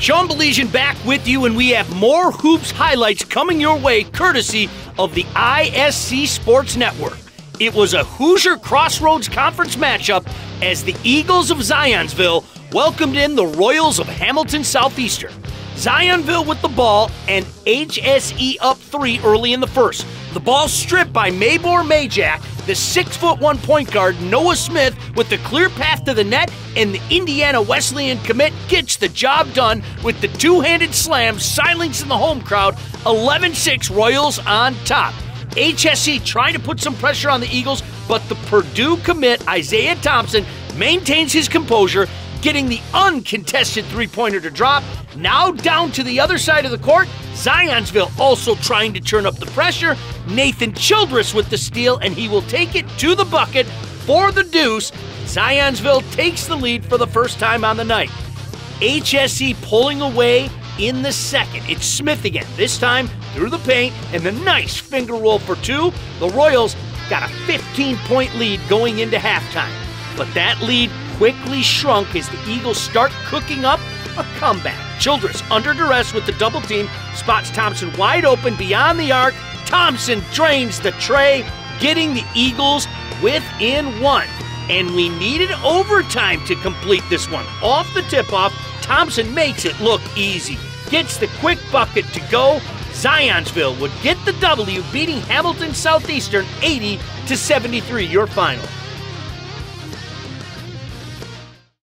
Sean Belisian back with you, and we have more hoops highlights coming your way courtesy of the ISC Sports Network. It was a Hoosier Crossroads Conference matchup as the Eagles of Zionsville welcomed in the Royals of Hamilton Southeastern. Zionville with the ball and HSE up 3 early in the first. The ball stripped by Mabor Majak, the 6'1" point guard Noah Smith with the clear path to the net, and the Indiana Wesleyan commit gets the job done with the two-handed slam, silencing the home crowd. 11-6 Royals on top. HSE trying to put some pressure on the Eagles, but the Purdue commit Isaiah Thompson maintains his composure, getting the uncontested three-pointer to drop. Now down to the other side of the court, Zionsville also trying to turn up the pressure. Nathan Childress with the steal, and he will take it to the bucket for the deuce. Zionsville takes the lead for the first time on the night. HSE pulling away in the second. It's Smith again, this time through the paint, and the nice finger roll for two. The Royals got a 15-point lead going into halftime, but that lead quickly shrunk as the Eagles start cooking up a comeback. Childress under duress with the double team, spots Thompson wide open beyond the arc. Thompson drains the tray, getting the Eagles within one. And we needed overtime to complete this one. Off the tip-off, Thompson makes it look easy. Gets the quick bucket to go. Zionsville would get the W, beating Hamilton Southeastern 80-73, your final.